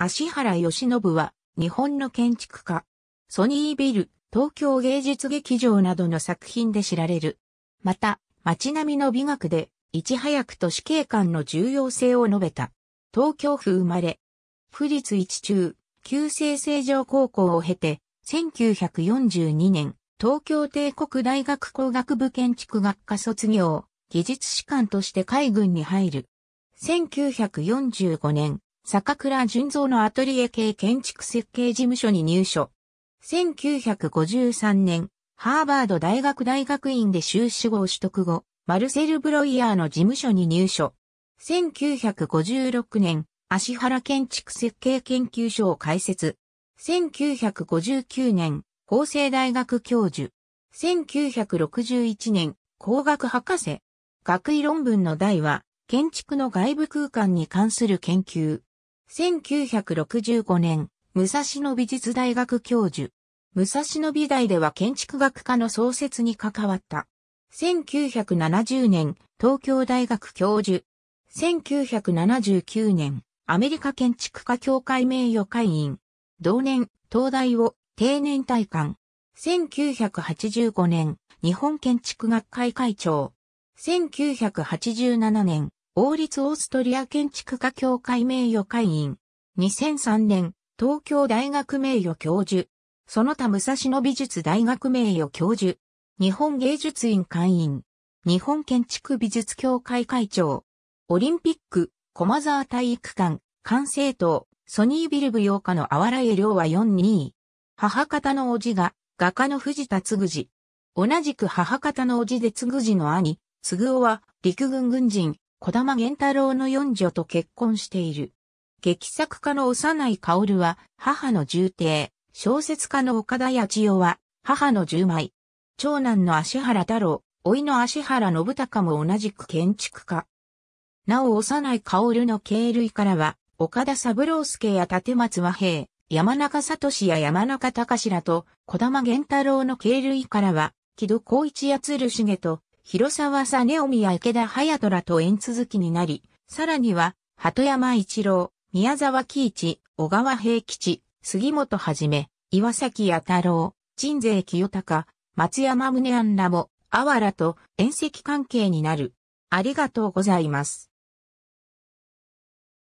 芦原義信は、日本の建築家。ソニービル、東京芸術劇場などの作品で知られる。また、街並みの美学で、いち早く都市景観の重要性を述べた。東京府生まれ。府立一中、旧制成城高校を経て、1942年、東京帝国大学工学部建築学科卒業、技術士官として海軍に入る。1945年、坂倉順三のアトリエ系建築設計事務所に入所。1953年、ハーバード大学大学院で修士号取得後、マルセル・ブロイヤーの事務所に入所。1956年、芦原建築設計研究所を開設。1959年、法政大学教授。1961年、工学博士。学位論文の題は、建築の外部空間に関する研究。1965年、武蔵野美術大学教授。武蔵野美大では建築学科の創設に関わった。1970年、東京大学教授。1979年、アメリカ建築家協会名誉会員。同年、東大を定年退官。1985年、日本建築学会会長。1987年、王立オーストリア建築家協会名誉会員。2003年、東京大学名誉教授。その他武蔵野美術大学名誉教授。日本芸術院会員。日本建築美術協会会長。オリンピック、駒沢体育館、管制塔、ソニービル舞踊家の俵江亮は42位。母方の叔父が、画家の藤田嗣治。同じく母方の叔父で嗣治の兄、嗣雄は、陸軍軍人、児玉源太郎の四女と結婚している。劇作家の幼井薫は、母の重邸。小説家の岡田八千代は、母の十枚。長男の芦原太郎、甥の芦原信孝も同じく建築家。なお幼い薫の系類からは、岡田三郎助や立松和平、山中聡や山中隆らと、児玉源太郎の系類からは、木戸幸一や鶴重と、広沢実臣や池田隼人らと縁続きになり、さらには、鳩山一郎、宮沢喜一、小川平吉、杉本はじめ、岩崎弥太郎、鎮西清隆、松山宗安らも、あわらと、縁戚関係になる。ありがとうございます。